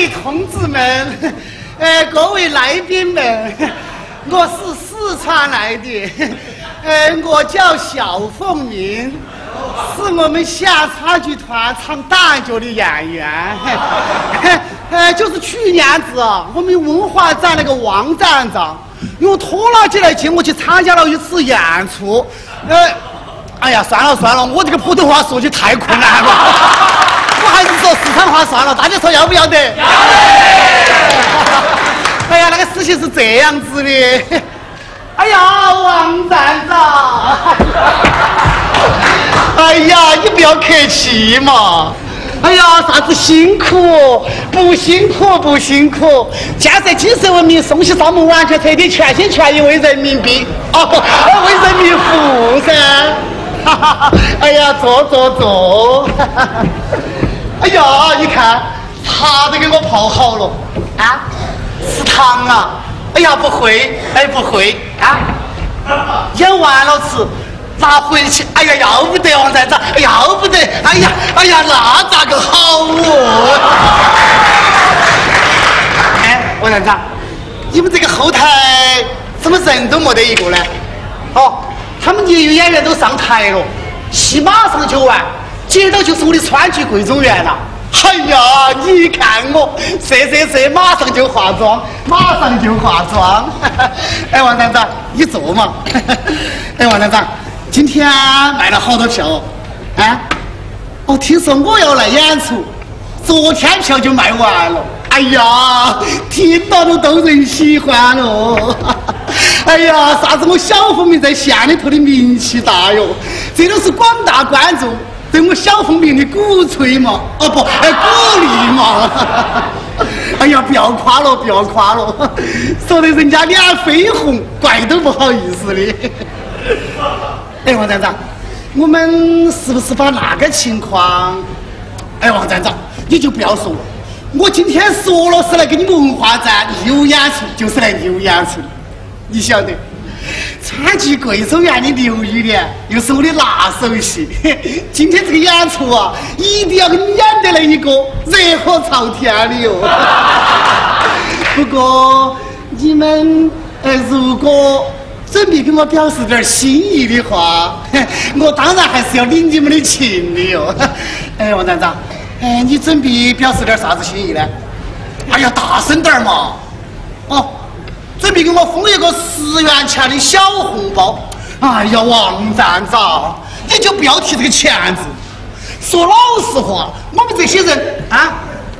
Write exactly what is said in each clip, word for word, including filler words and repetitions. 位同志们，呃，各位来宾们，我是四川来的，呃，我叫小凤鸣，是我们下川剧团唱大角的演员。呃，就是去年子啊，我们文化站那个王站长用拖拉机来请我去参加了一次演出，呃，哎呀，算了算了，我这个普通话说的太困难了。我还是说四川话算了，大家说要不要得？要得！哎呀，那个事情是这样子的。哎呀，王站长！哎呀，你不要客气嘛。哎呀，啥子辛苦？不辛苦，不辛苦。建设精神文明，送去咱们完全彻底、全心全意为人民币啊，不，为人民服务噻。哈哈！哎呀，坐坐坐。哎呀，你看，茶都给我泡好了啊！是糖啊！哎呀，不会，哎不会啊！演完了吃，拿回去，哎呀，要不得，王站长，要不得，哎呀，哎呀，那咋个好哦？哎，王站长，你们这个后台怎么人都没得一个呢？哦，他们业余演员都上台了，戏马上就完。接到就是我的川剧桂中园了。哎呀，你看我这这这，马上就化妆，马上就化妆。哎，王站长，你坐嘛。哎，王站长，今天卖了好多票哦。啊，哦，听说我要来演出，昨天票就卖完了。哎呀，听到了都人喜欢了。哎呀，啥子我小凤鸣在县里头的名气大哟，这都是广大观众。对我小凤鸣的鼓吹嘛，哦不，哎鼓励嘛。哎呀，不要夸了，不要夸了，说的人家脸绯红，怪都不好意思的。哎，王站长，我们是不是把那个情况？哎，王站长，你就不要说了，我今天说了是来给你们文化站义务演出，就是来义务演出的，你晓得。川剧桂中园的刘玉莲又是我的拿手戏，今天这个演出啊，一定要给你演得来一个热火朝天的哟。不过你们呃，如果准备给我表示点心意的话，我当然还是要领你们的情的哟。哎，王站长，哎，你准备表示点啥子心意呢？哎呀，大声点嘛！哦。准备给我封一个十元钱的小红包。哎呀，王站长，你就不要提这个钱字。说老实话，我们这些人啊，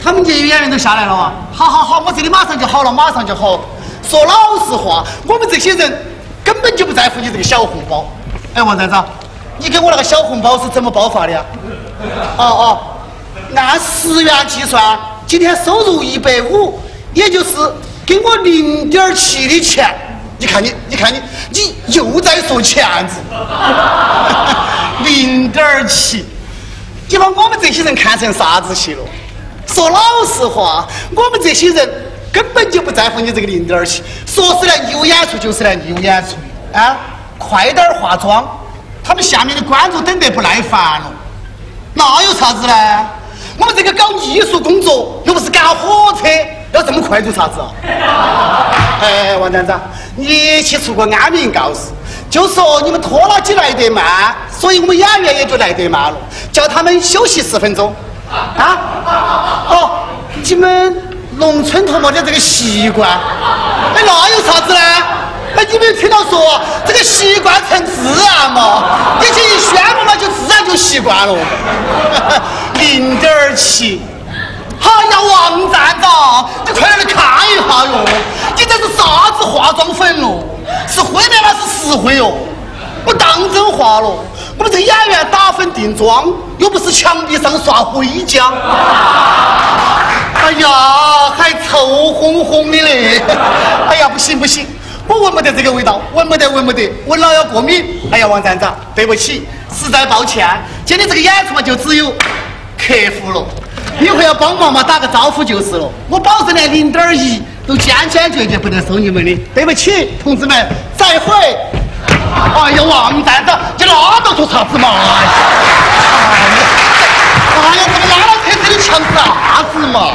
他们业余演员都下来了啊。好好好，我这里马上就好了，马上就好了。说老实话，我们这些人根本就不在乎你这个小红包。哎，王站长，你给我那个小红包是怎么包法的呀？哦哦，按十元计算，今天收入一百五，也就是。给我零点七的钱，你看你，你看你，你又在说钱子，零点七，你把我们这些人看成啥子去了？说老实话，我们这些人根本就不在乎你这个零点七。说是来义务演出就是来义务演出，啊，快点化妆，他们下面的观众等得不耐烦了。那有啥子呢？我们这个搞艺术工作又不是赶火车。要这么快做啥子啊？哎，王站长，你去出个安民告示，就说你们拖拉机来得慢，所以我们演员也就来得慢了，叫他们休息十分钟。啊？哦，你们农村头没得这个习惯，哎，那有啥子呢？哎，你没听到说这个习惯成自然嘛？你这一宣布嘛，就自然就习惯了。零点七。哎呀，王站长，你快来看一下哟！你这是啥子化妆粉哦？是灰的还是石灰哦？我当真化了，我们这演员打粉定妆，又不是墙壁上刷灰浆。哎呀，还臭烘烘的嘞！哎呀，不行不行，我闻不得这个味道，闻不得闻不得，闻了要过敏。哎呀，王站长，对不起，实在抱歉，今天这个演出嘛，就只有客户了。以后要帮忙嘛，打个招呼就是了。我保证连零点一都坚坚决决不能收你们的。对不起，同志们，再会。哎呀，王站长，你拉倒做啥子嘛？哎呀，哎呀，怎么拉到车子里抢啥子嘛？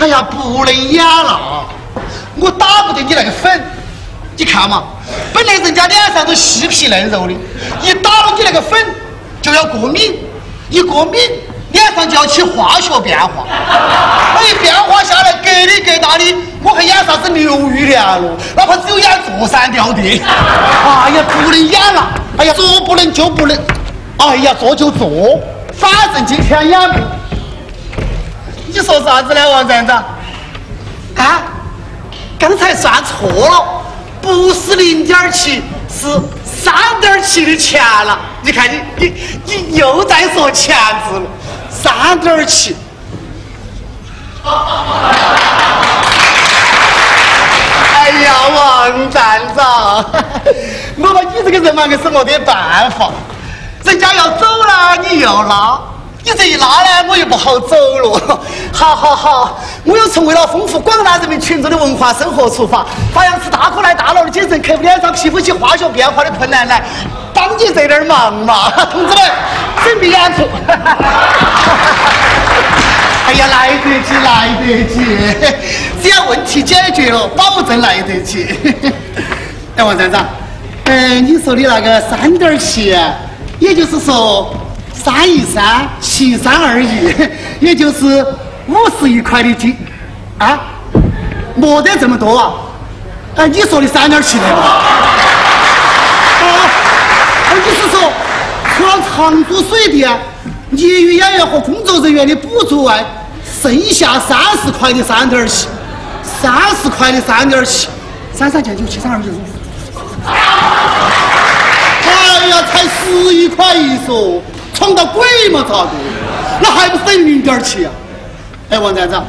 哎呀，不能演了，我打不得你那个粉。你看嘛，本来人家脸上都细皮嫩肉的，一打了你那个粉就要过敏，一过敏脸上就要起化学变化，那一变化下来，疙里疙瘩的，我还演啥子刘玉莲了？哪怕只有演座山雕的。哎呀，不能演了！哎呀，做不能就不能，哎呀，做就做，反正今天演不。 你说啥子呢，王站长？啊，刚才算错了，不是零点七，是三点七的钱了。你看你你你又在说钱字了，三点七。哎呀，王站长，我把你这个人嘛，硬是没得办法。人家要走了，你又拉。 你这一拉呢，我又不好走了。好好好，我又从为了丰富广大人民群众的文化生活出发，发扬出大哥来大佬的精神，克服脸上皮肤起化学变化的困难来，帮你这点忙嘛，同志们，准备演出。哎呀，来得及，来得及，只要问题解决了，保证来得及。哎，王站长，嗯、呃，你说的那个三点七，也就是说。 三一三七三二一，也就是五十一块的金，啊，没得这么多啊！哎、啊，你说的三点七来嘛？啊，你是说除了长租水电、业余演员和工作人员的补助外，剩下三十块的三点七，三十块的三点七，三三减九七三二一。哎呀，才十一块一说。 闯到鬼嘛咋个？那还不是等于零点七啊！哎，王站长，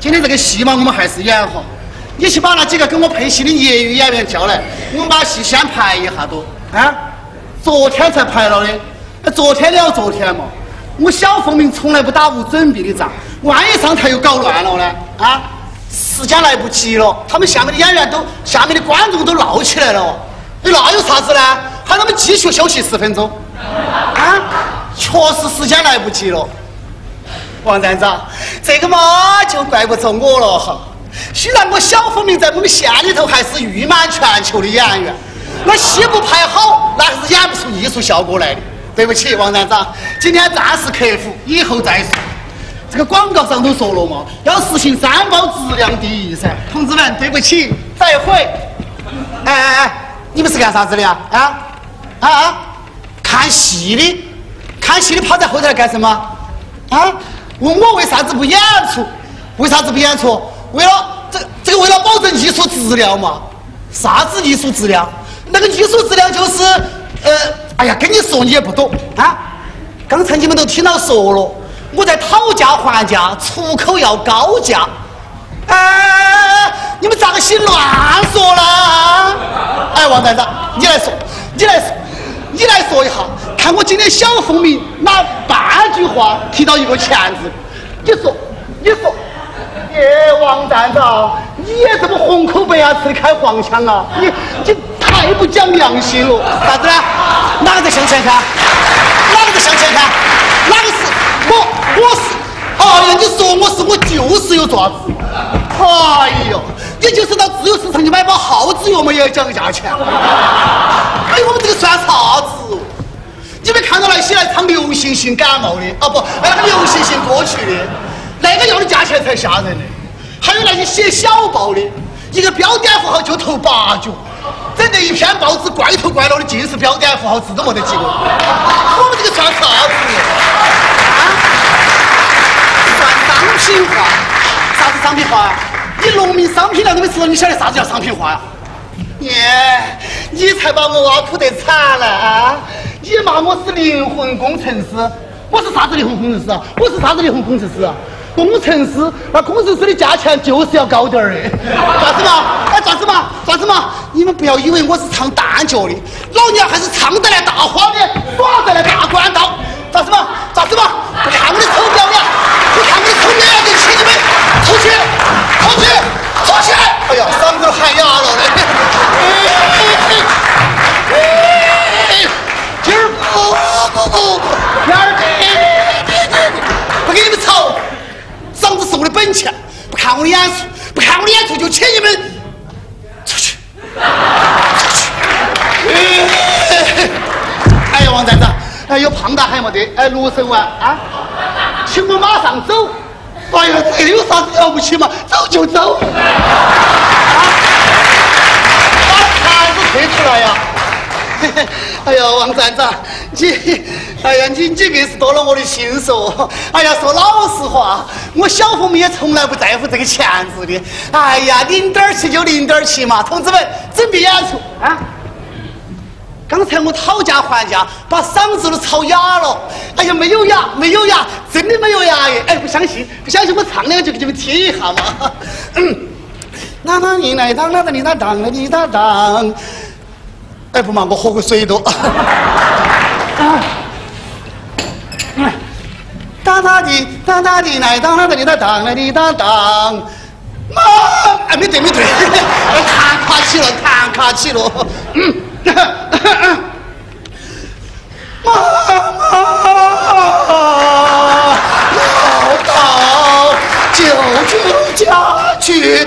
今天这个戏嘛，我们还是演哈。你去把那几个跟我配戏的业余演员叫来，我们把戏先排一下都。啊，昨天才排了的，哎，昨天聊昨天嘛。我小凤鸣从来不打无准备的仗，万一上台又搞乱了呢？啊，时间来不及了，他们下面的演员都，下面的观众都闹起来了。你那有啥子呢？喊他们继续休息十分钟。 啊，确实时间来不及了，王站长，这个嘛就怪不着我了哈。虽然我小凤鸣在我们县里头还是誉满全球的演员，那戏不排好，那还是演不出艺术效果来的。对不起，王站长，今天暂时克服，以后再说。这个广告上都说了嘛，要实行三包质量第一噻。同志们，对不起，再会。哎哎哎，你们是干啥子的呀？啊啊啊！ 看戏的，看戏的趴在后头来干什么？啊！问我为啥子不演出？为啥子不演出？为了这这个为了保证艺术质量嘛？啥子艺术质量？那个艺术质量就是呃，哎呀，跟你说你也不懂啊！刚才你们都听到说了，我在讨价还价，出口要高价。哎，你们咋个些乱说啦？哎，王站长，你来说，你来说。 你来说一下，看我今天小凤鸣哪半句话提到一个钱字，你说，你说，耶，王站长，你也这么红口白牙吃的开黄腔啊？你你太不讲良心了！啥子呢？哪个在向前看？哪个在向前看？哪个是我？我是？哎呀，你说我是我就是有爪子！哎呦，你就是到自由市场去买包耗子药嘛，也要讲个价钱。 哎，我们这个算啥子？你们看到那些来唱流行性感冒的啊不，那个流行性歌曲的，那个要的价钱才吓人呢。还有那些写小报的，一个标点符号就投八角，整得一篇报纸怪头怪脑的尽是标点符号，字都没得几个。我们这个算啥子？啊？算商品化？啥子商品化？你农民商品了都没吃到，你晓得啥子叫商品化呀？ 耶， yeah, 你才把我挖苦得惨了啊！你骂我是灵魂工程师，我是啥子灵魂工程师啊？我是啥子灵魂工程师啊？工程师，那工程师的价钱就是要高点儿的，咋子嘛？哎，咋子嘛？咋子嘛？你们不要以为我是唱旦角的，老娘还是唱得来大花脸，耍得来大关刀，咋子嘛？咋子嘛？不看我的丑表演，不看我的丑脸，就请你们出去，出去，出去！哎呀，嗓子都喊哑了嘞。 今儿不不不，明儿不给你们吵，嗓子是我的本钱，不看我演出，不看我演出就请你们出去。哎呀，王呆子，哎，有胖大还没得？哎，卢生万啊，请我马上走。哎呀，这有啥子了不起嘛？走就走。啊，把摊子推出来呀！哎呀，王站长，你，哎呀，你你硬是多了我的心说。哎呀，说老实话，我小凤妹也从来不在乎这个钱子的。哎呀，领点儿去就领点儿去嘛，同志们，准备演出啊！刚才我讨价还价，把嗓子都吵哑了。哎呀，没有哑，没有哑，真的没有哑耶！哎，不相信，不相信，我唱两句给你们听一下嘛。嗯，哪哪你来当，哪哪你当当，哪你当当。 哎，不嘛，我喝口水多。当当的，当当的，来当当的，当当的，当当。妈，哎，没对，没对，弹卡起了，弹卡起了。嗯，妈妈，要到九九家去。